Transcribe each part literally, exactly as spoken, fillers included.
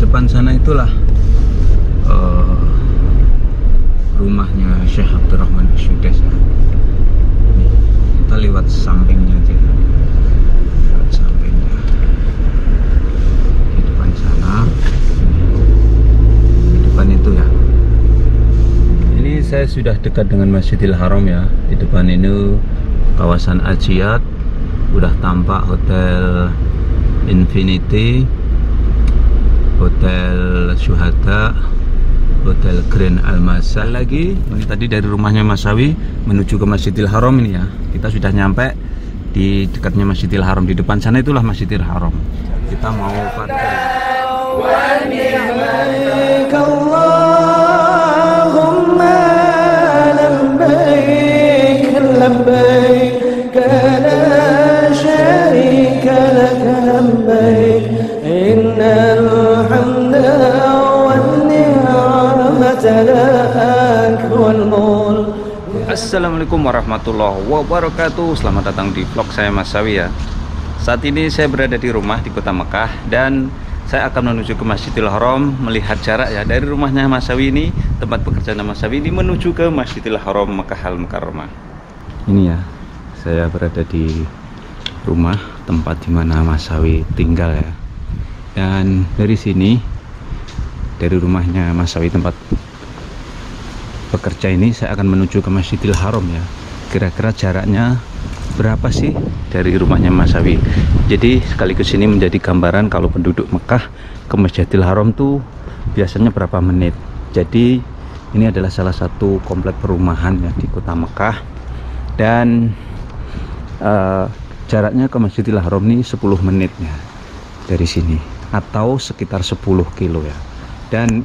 depan sana itulah uh, rumahnya Syekh Abdurrahman Sudais. Kita lewat sampingnya aja, lewat sampingnya di depan sana, di depan itu ya. Ini saya sudah dekat dengan Masjidil Haram ya. Di depan ini kawasan Ajyad, udah tampak Hotel Infinity, Hotel Shuhada, Hotel Grand Almasal. Lagi ini tadi dari rumahnya Mas Awiee menuju ke Masjidil Haram ini ya. Kita sudah nyampe di dekatnya Masjidil Haram. Di depan sana itulah Masjidil Haram. Kita mau Assalamualaikum warahmatullahi wabarakatuh. Selamat datang di vlog saya Mas Awiee ya. Saat ini saya berada di rumah di kota Mekah dan saya akan menuju ke Masjidil Haram. Melihat jarak ya dari rumahnya Mas Awiee ini, tempat pekerjaan Mas Awiee ini menuju ke Masjidil Haram Mekah Al-Mukarramah. Ini ya, saya berada di rumah tempat dimana Mas Awiee tinggal ya. Dan dari sini, dari rumahnya Mas Awiee tempat pekerja ini, saya akan menuju ke Masjidil Haram ya. Kira-kira jaraknya berapa sih dari rumahnya Mas Awiee? Jadi sekaligus ini menjadi gambaran kalau penduduk Mekah ke Masjidil Haram tuh biasanya berapa menit. Jadi ini adalah salah satu komplek perumahan ya di kota Mekah. Dan uh, jaraknya ke Masjidil Haram ini sepuluh menit ya dari sini, atau sekitar sepuluh kilo ya. Dan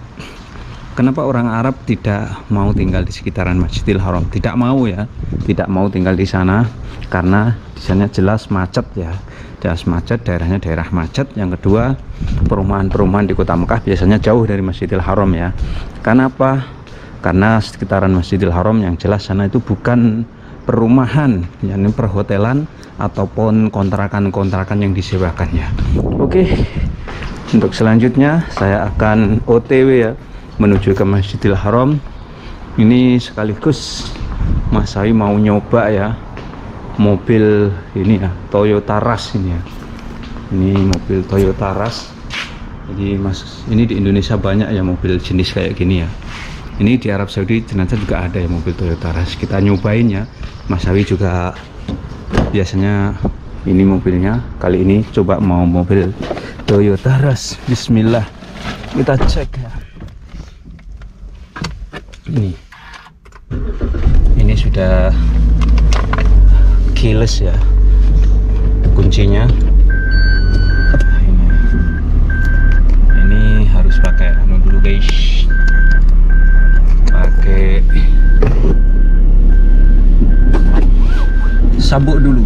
kenapa orang Arab tidak mau tinggal di sekitaran Masjidil Haram? Tidak mau ya, tidak mau tinggal di sana karena di sana jelas macet ya, jelas macet, daerahnya daerah macet. Yang kedua, perumahan-perumahan di kota Mekah biasanya jauh dari Masjidil Haram ya. Karena apa? Karena sekitaran Masjidil Haram yang jelas sana itu bukan perumahan, yakni perhotelan ataupun kontrakan-kontrakan yang disewakan ya. Oke, untuk selanjutnya saya akan O T W ya, menuju ke Masjidil Haram. Ini sekaligus Mas Awiee mau nyoba ya mobil ini ya, Toyota Rush ini ya. Ini mobil Toyota Rush. Jadi Mas, ini di Indonesia banyak ya mobil jenis kayak gini ya. Ini di Arab Saudi ternyata juga ada ya mobil Toyota Rush. Kita nyobain ya. Mas Awiee juga biasanya ini mobilnya, kali ini coba mau mobil Toyota Rush. Bismillah, kita cek ya. Ini, ini sudah keyless ya, kuncinya. Ini, ini harus pakai anu dulu guys, pakai sabuk dulu,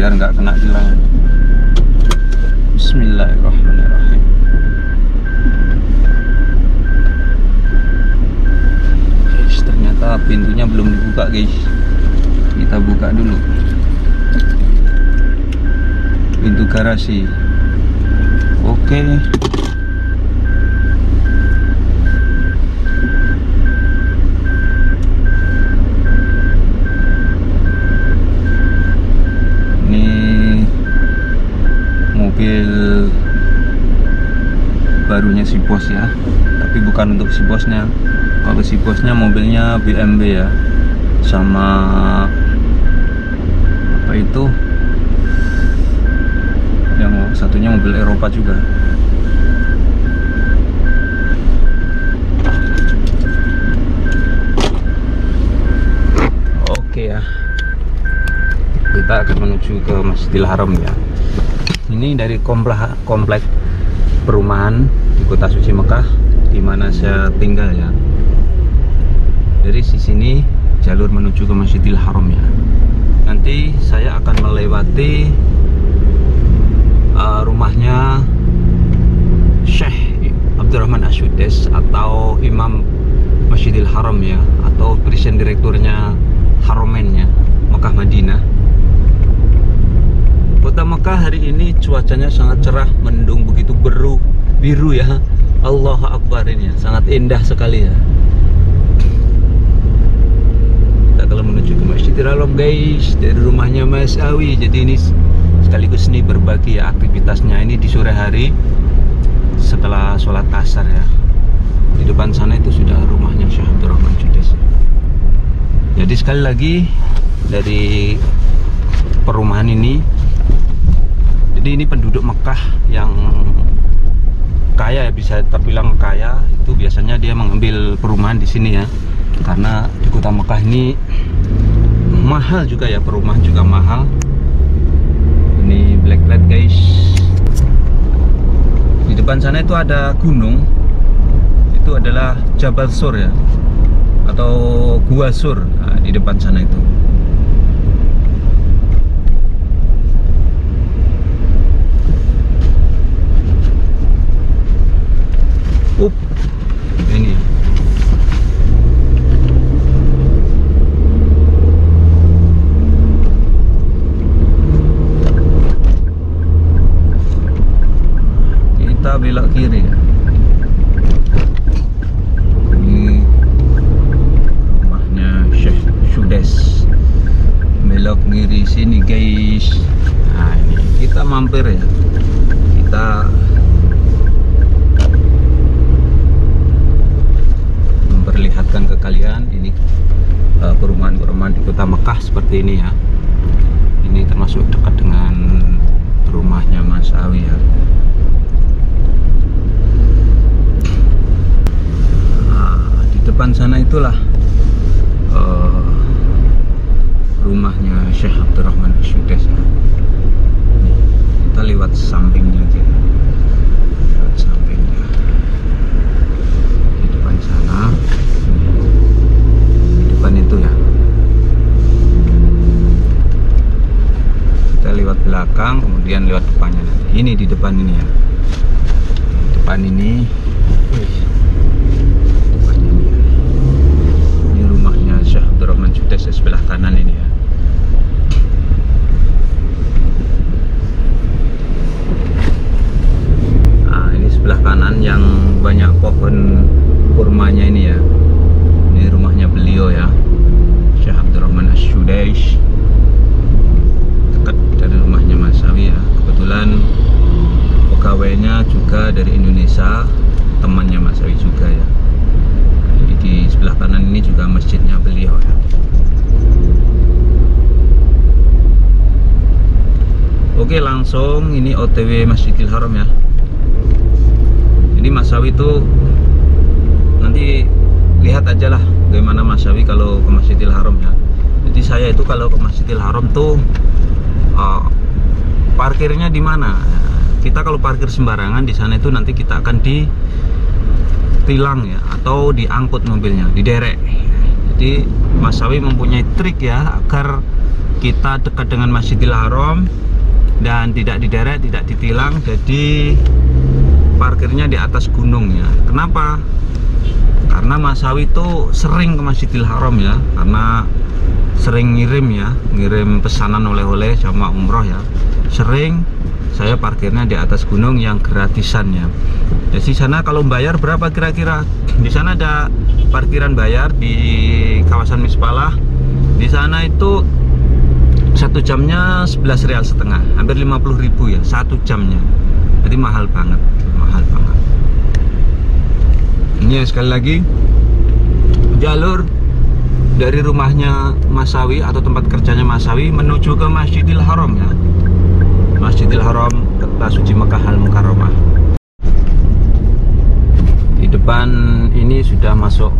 biar nggak kena tilang. Bismillahirrahmanirrahim. Ternyata pintunya belum dibuka guys, kita buka dulu pintu garasi. Oke, ini mobil barunya si bos ya, tapi bukan untuk si bosnya. Kalau si bosnya mobilnya B M W ya, sama apa itu yang satunya mobil Eropa juga. Oke ya, kita akan menuju ke Masjidil Haram ya. Ini dari komplek, komplek perumahan di kota suci Mekah di mana saya tinggal ya. Dari sini jalur menuju ke Masjidil Haram ya. Nanti saya akan melewati uh, rumahnya Syekh Abdurrahman Sudais atau Imam Masjidil Haram ya, atau presiden direkturnya Haramain ya, Mekah Madinah. Kota Mekah hari ini cuacanya sangat cerah, mendung begitu beru biru ya. Allahu Akbar, ini sangat indah sekali ya. Kita akan menuju ke Masjidil Haram guys, dari rumahnya Mas Awiee. Jadi ini sekaligus nih berbagi ya aktivitasnya ini di sore hari setelah sholat asar ya. Di depan sana itu sudah rumahnya Syekh Abdurrahman Sudais. Jadi sekali lagi dari perumahan ini, jadi ini penduduk Mekah yang kaya, bisa terbilang kaya, itu biasanya dia mengambil perumahan di sini ya, karena di kota Mekah ini mahal juga ya, perumahan juga mahal. Ini black light guys. Di depan sana itu ada gunung, itu adalah Jabal Sur ya, atau Gua Sur. Nah, di depan sana itu up ini. Kita belok kiri ya. Ini rumahnya Syekh Sudais. Belok kiri sini guys. Nah, ini kita mampir ya. Kita perlihatkan ke kalian ini perumahan-perumahan di kota Mekah seperti ini ya. Ini termasuk dekat dengan rumahnya Mas Awiee ya. Nah, di depan sana itulah uh, rumahnya Syekh Abdurrahman Sudais ya. Kita lewat sampingnya aja. Lewat sampingnya. Di depan sana. Depan itu ya, kita lewat belakang kemudian lewat depannya. Ini di depan ini ya, di depan ini, depan ini ya. Ini rumahnya Syekh Abdurrahman Sudais sebelah kanan ini ya. Nah, ini sebelah kanan yang banyak pohon kurmanya ini ya. Beliau ya, Syekh Abdurrahman Sudais, dekat dari rumahnya Mas Awiee ya. Kebetulan pegawainya juga dari Indonesia, temannya Mas Awiee juga ya. Jadi di sebelah kanan ini juga masjidnya beliau ya. Oke, langsung ini O T W Masjidil Haram ya. Jadi Mas Awiee itu nanti lihat aja lah bagaimana Mas Awiee kalau ke Masjidil Haram ya. Jadi saya itu kalau ke Masjidil Haram tuh uh, parkirnya di mana? Kita kalau parkir sembarangan di sana itu nanti kita akan ditilang ya, atau diangkut mobilnya, diderek. Jadi Mas Awiee mempunyai trik ya agar kita dekat dengan Masjidil Haram dan tidak diderek, tidak ditilang. Jadi parkirnya di atas gunung ya. Kenapa? Karena Mas Awiee itu sering ke Masjidil Haram ya, karena sering ngirim ya, ngirim pesanan oleh-oleh sama umroh ya. Sering saya parkirnya di atas gunung yang gratisan ya. Jadi sana kalau bayar berapa kira-kira? Di sana ada parkiran bayar di kawasan Mispalah. Di sana itu satu jamnya sebelas rial setengah, hampir lima puluh ribu ya satu jamnya. Jadi mahal banget, mahal banget. Ini ya, sekali lagi jalur dari rumahnya Mas Awiee atau tempat kerjanya Mas Awiee menuju ke Masjidil Haram ya. Masjidil Haram, Kota Suci Mekah Al-Mukarramah. Di depan ini sudah masuk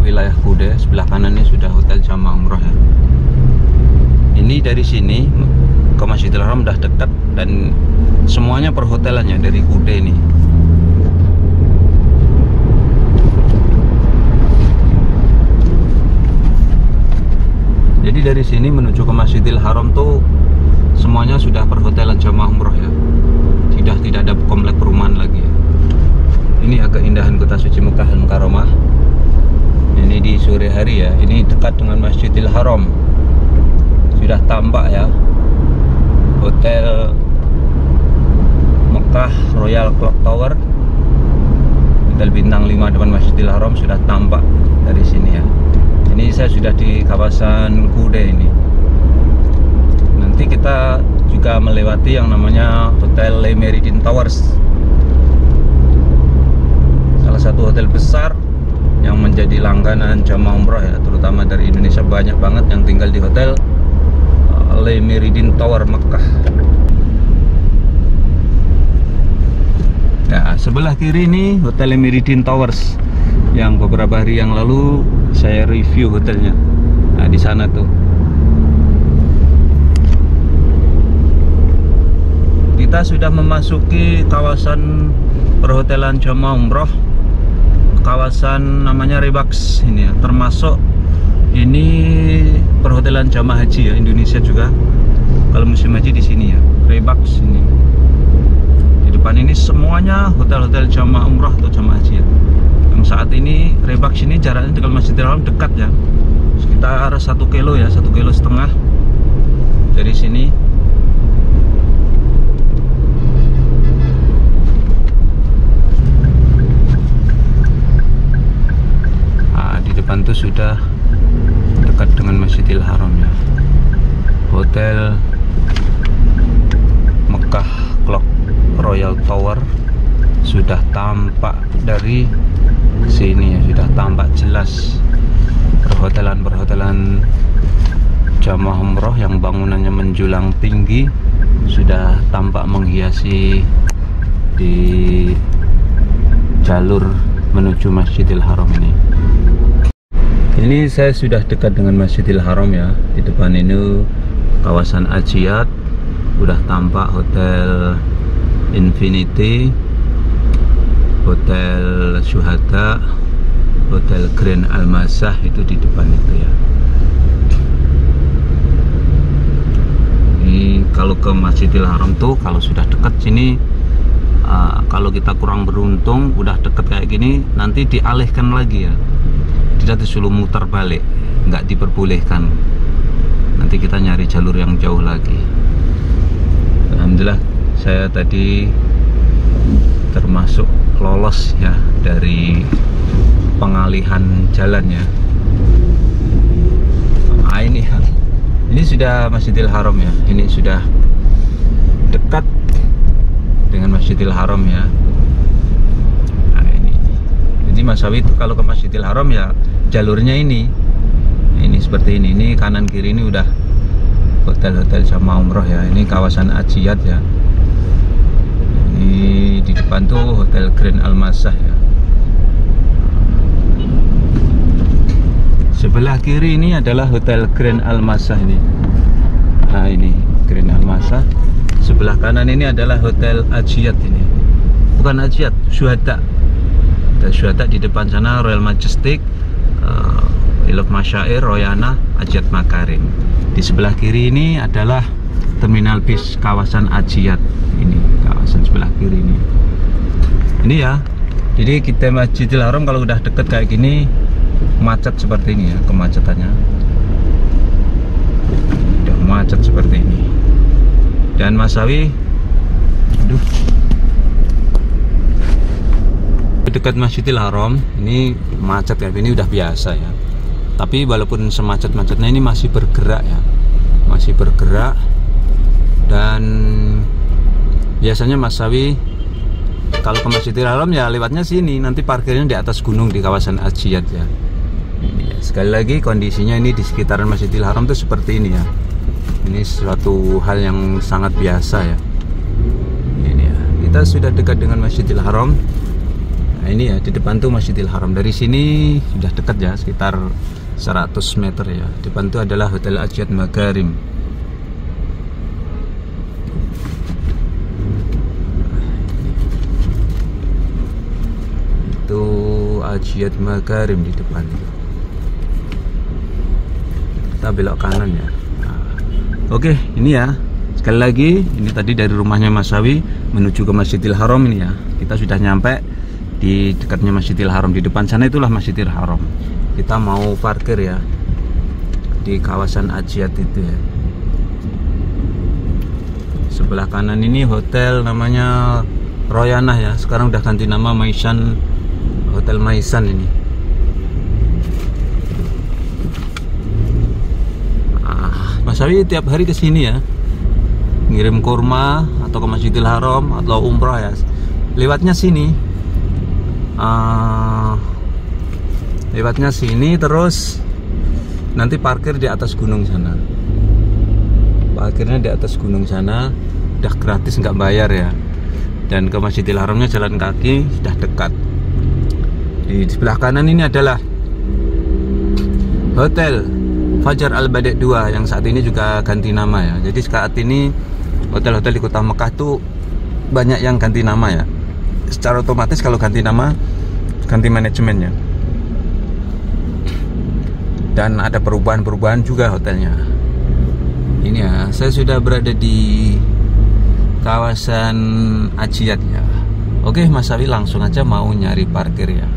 wilayah Kude, sebelah kanannya sudah Hotel Jama Umroh ya. Ini dari sini ke Masjidil Haram udah dekat dan semuanya perhotelannya dari Kude ini. Jadi dari sini menuju ke Masjidil Haram tuh semuanya sudah perhotelan jamaah umroh ya. Tidak tidak ada komplek perumahan lagi ya. Ini ya keindahan Kota Suci Mekah Al-Mukarramah. Ini di sore hari ya. Ini dekat dengan Masjidil Haram. Sudah tampak ya Hotel Makkah Royal Clock Tower. Hotel Bintang lima depan Masjidil Haram sudah tampak dari sini ya. Ini saya sudah di kawasan Kude ini. Nanti kita juga melewati yang namanya Hotel Le Meridien Towers, salah satu hotel besar yang menjadi langganan jamaah umroh ya, terutama dari Indonesia. Banyak banget yang tinggal di Hotel Le Meridien Tower Mekah. Nah, sebelah kiri ini Hotel Le Meridien Towers yang beberapa hari yang lalu saya review hotelnya. Nah, di sana tuh. Kita sudah memasuki kawasan perhotelan jamaah umroh. Kawasan namanya Rebaks ini ya, termasuk ini perhotelan jamaah haji ya, Indonesia juga. Kalau musim haji di sini ya, Rebaks ini. Di depan ini semuanya hotel-hotel jamaah umrah atau jamaah haji ya. Yang saat ini Rebaks ini jaraknya dengan Masjidil Haram dekat ya, sekitar satu kilo ya, satu kilo setengah dari sini. Nah, di depan tuh sudah dekat dengan Masjidil Haram ya, Hotel Makkah Clock Royal Tower sudah tampak dari sini ya, sudah tampak jelas perhotelan-perhotelan jamaah umroh yang bangunannya menjulang tinggi sudah tampak menghiasi di jalur menuju Masjidil Haram ini. Ini saya sudah dekat dengan Masjidil Haram ya. Di depan ini kawasan Ajyad, udah tampak Hotel Infinity, Hotel Shuhada, Hotel Grand Almasah itu di depan itu ya. Ini kalau ke Masjidil Haram tuh kalau sudah dekat sini, uh, kalau kita kurang beruntung udah deket kayak gini nanti dialihkan lagi ya. Kita disuruh muter balik, nggak diperbolehkan. Nanti kita nyari jalur yang jauh lagi. Alhamdulillah saya tadi termasuk lolos ya dari pengalihan jalan ya. Nah, ini ini sudah Masjidil Haram ya. Ini sudah dekat dengan Masjidil Haram ya. Nah, ini jadi Mas Awiee itu kalau ke Masjidil Haram ya jalurnya ini ini seperti ini. Ini kanan kiri ini udah hotel-hotel jamaah umroh ya. Ini kawasan Ajyad ya. Ini di depan tuh Hotel Green Al-Masah ya. Sebelah kiri ini adalah Hotel Grand Almasah ini. Nah, ini Grand Almasah. Sebelah kanan ini adalah Hotel Ajyad ini. Bukan Ajyad, Shuhada. Hotel Shuhada di depan sana Royal Majestic, Uh, Iluk Masyair, Royanah, Ajyad Makarim. Di sebelah kiri ini adalah terminal bis kawasan Ajyad. Ini kawasan sebelah kiri ini. Ini ya. Jadi kita Masjidil Haram kalau udah deket kayak gini macet seperti ini ya, kemacetannya. Udah macet seperti ini. Dan Mas Awiee, aduh. Dekat Masjidil Haram ini macet ya, ini udah biasa ya, tapi walaupun semacet-macetnya ini masih bergerak ya, masih bergerak. Dan biasanya Mas Awiee kalau ke Masjidil Haram ya lewatnya sini, nanti parkirnya di atas gunung di kawasan Ajyad ya. Ini ya, sekali lagi kondisinya ini di sekitaran Masjidil Haram tuh seperti ini ya. Ini suatu hal yang sangat biasa ya. Ini ya, kita sudah dekat dengan Masjidil Haram. Nah, ini ya di depan tuh Masjidil Haram. Dari sini sudah dekat ya, sekitar seratus meter ya. Di depan tuh adalah Hotel Ajyad Makarim. Itu Ajyad Makarim di depan. Kita belok kanan ya. Nah, oke, ini ya. Sekali lagi, ini tadi dari rumahnya Mas Awiee menuju ke Masjidil Haram ini ya. Kita sudah nyampe di dekatnya Masjidil Haram. Di depan sana itulah Masjidil Haram. Kita mau parkir ya di kawasan Ajyad itu ya. Sebelah kanan ini hotel namanya Royanah ya. Sekarang udah ganti nama Maisan Hotel Maisan ini. Ah, Mas Awiee tiap hari kesini ya, ngirim kurma atau ke Masjidil Haram atau umrah ya, lewatnya sini. Ah, lewatnya sini terus nanti parkir di atas gunung sana. Parkirnya di atas gunung sana, udah gratis nggak bayar ya. Dan ke Masjidil Haramnya jalan kaki, sudah dekat. Di sebelah kanan ini adalah Hotel Fajar Al-Badik dua yang saat ini juga ganti nama ya. Jadi saat ini hotel-hotel di kota Mekah tuh banyak yang ganti nama ya. Secara otomatis kalau ganti nama, ganti manajemennya. Dan ada perubahan-perubahan juga hotelnya. Ini ya, saya sudah berada di kawasan Ajyad ya. Oke, Mas Awiee langsung aja mau nyari parkir ya.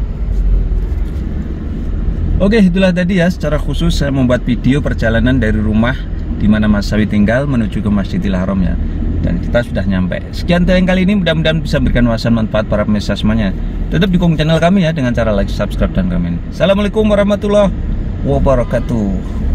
Oke, itulah tadi ya, secara khusus saya membuat video perjalanan dari rumah di mana Mas Awiee tinggal menuju ke Masjidil Haram ya. Dan kita sudah nyampe. Sekian tayang kali ini, mudah-mudahan bisa memberikan wawasan manfaat para pemirsa semuanya. Tetap dukung channel kami ya dengan cara like, subscribe, dan komen. Assalamualaikum warahmatullahi wabarakatuh.